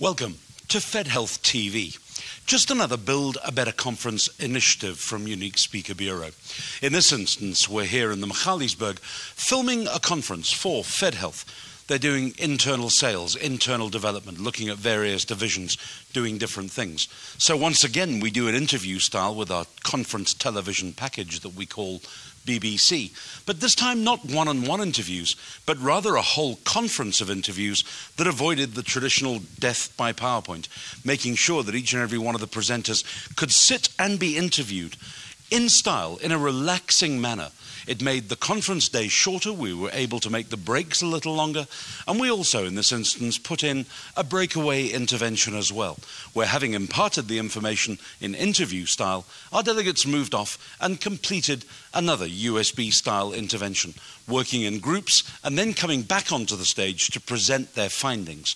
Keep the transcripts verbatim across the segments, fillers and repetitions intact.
Welcome to FedHealth T V. Just another Build a Better Conference initiative from Unique Speaker Bureau. In this instance, we're here in the Magaliesburg filming a conference for FedHealth. They're doing internal sales, internal development, looking at various divisions, doing different things. So once again, we do an interview style with our conference television package that we call B B C. But this time, not one-on-one interviews, but rather a whole conference of interviews that avoided the traditional death by PowerPoint, making sure that each and every one of the presenters could sit and be interviewed in style, in a relaxing manner. It made the conference day shorter. We were able to make the breaks a little longer. And we also, in this instance, put in a breakaway intervention as well, where, having imparted the information in interview style, our delegates moved off and completed another U S B-style intervention, working in groups and then coming back onto the stage to present their findings.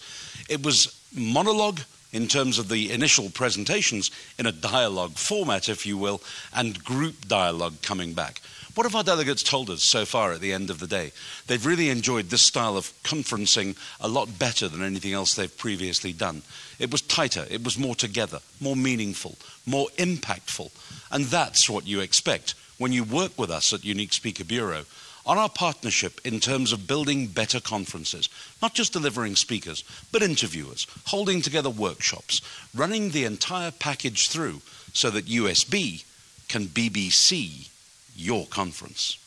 It was monologue in terms of the initial presentations, in a dialogue format, if you will, and group dialogue coming back. What have our delegates told us so far at the end of the day? They've really enjoyed this style of conferencing a lot better than anything else they've previously done. It was tighter, it was more together, more meaningful, more impactful. And that's what you expect when you work with us at Unique Speaker Bureau on our partnership in terms of building better conferences, not just delivering speakers, but interviewers, holding together workshops, running the entire package through so that U S B can B B C your conference.